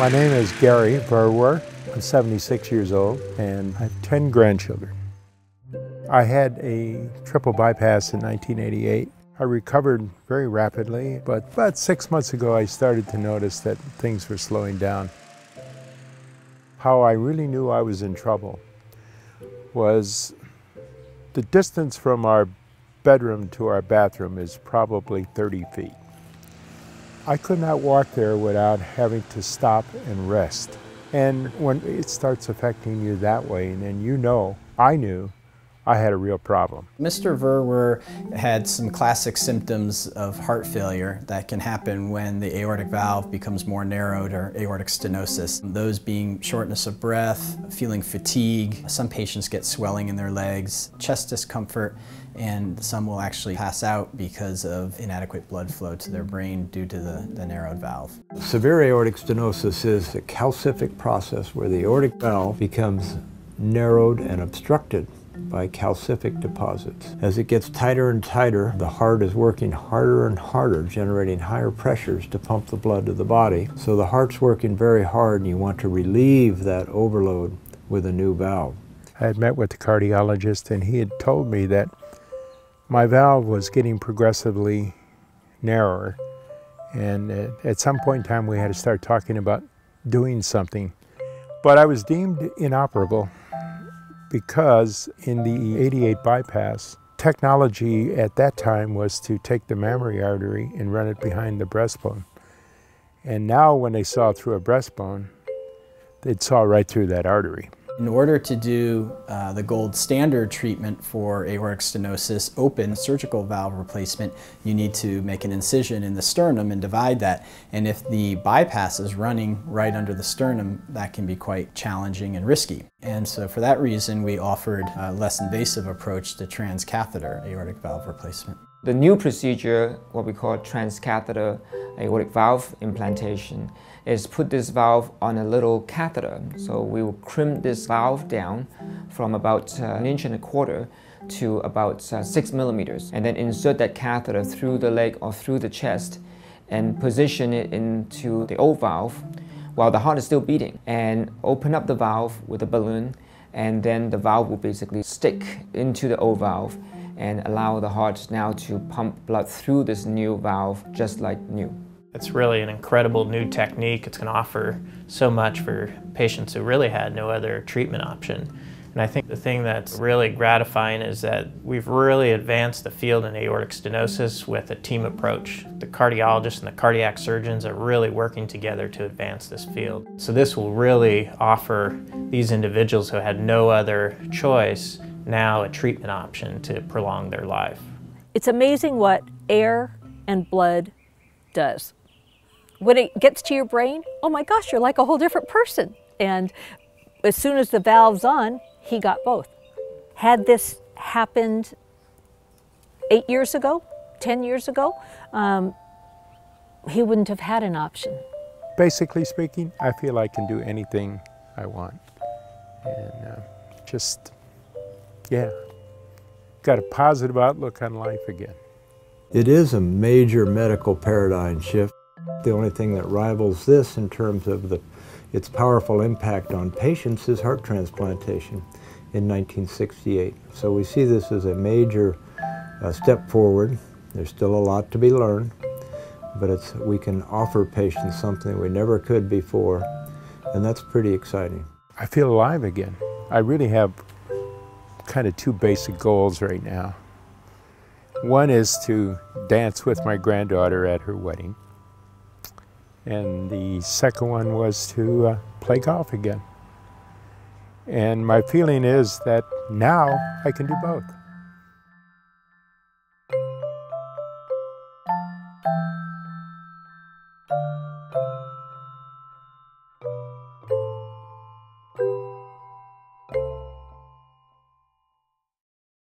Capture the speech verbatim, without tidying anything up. My name is Gary Verwer. I'm seventy-six years old and I have ten grandchildren. I had a triple bypass in nineteen eighty-eight. I recovered very rapidly, but about six months ago I started to notice that things were slowing down. How I really knew I was in trouble was the distance from our bedroom to our bathroom is probably thirty feet. I could not walk there without having to stop and rest. And when it starts affecting you that way, and then you know, I knew, I had a real problem. Mister Verwer had some classic symptoms of heart failure that can happen when the aortic valve becomes more narrowed, or aortic stenosis. Those being shortness of breath, feeling fatigue. Some patients get swelling in their legs, chest discomfort, and some will actually pass out because of inadequate blood flow to their brain due to the, the narrowed valve. Severe aortic stenosis is a calcific process where the aortic valve becomes narrowed and obstructed by calcific deposits. As it gets tighter and tighter, the heart is working harder and harder, generating higher pressures to pump the blood to the body. So the heart's working very hard, and you want to relieve that overload with a new valve. I had met with the cardiologist, and he had told me that my valve was getting progressively narrower. And at some point in time, we had to start talking about doing something. But I was deemed inoperable, because in the eighty-eight bypass, technology at that time was to take the mammary artery and run it behind the breastbone. And now when they saw through a breastbone, they saw right through that artery. In order to do uh, the gold standard treatment for aortic stenosis, open surgical valve replacement, you need to make an incision in the sternum and divide that. And if the bypass is running right under the sternum, that can be quite challenging and risky. And so for that reason, we offered a less invasive approach to transcatheter aortic valve replacement. The new procedure, what we call transcatheter aortic valve implantation, is put this valve on a little catheter. So we will crimp this valve down from about uh, an inch and a quarter to about uh, six millimeters, and then insert that catheter through the leg or through the chest and position it into the old valve while the heart is still beating, and open up the valve with a balloon, and then the valve will basically stick into the old valve and allow the heart now to pump blood through this new valve just like new. It's really an incredible new technique. It's going to offer so much for patients who really had no other treatment option. And I think the thing that's really gratifying is that we've really advanced the field in aortic stenosis with a team approach. The cardiologists and the cardiac surgeons are really working together to advance this field. So this will really offer these individuals who had no other choice now a treatment option to prolong their life. It's amazing what air and blood does. When it gets to your brain, oh my gosh, you're like a whole different person. And as soon as the valve's on, he got both. Had this happened eight years ago, ten years ago, um, he wouldn't have had an option. Basically speaking, I feel I can do anything I want. And uh, just Yeah, got a positive outlook on life again. It is a major medical paradigm shift. The only thing that rivals this in terms of the, its powerful impact on patients is heart transplantation in nineteen sixty-eight. So we see this as a major uh, step forward. There's still a lot to be learned, but it's, we can offer patients something we never could before, and that's pretty exciting. I feel alive again. I really have kind of two basic goals right now. One is to dance with my granddaughter at her wedding, and the second one was to uh, play golf again. And my feeling is that now I can do both.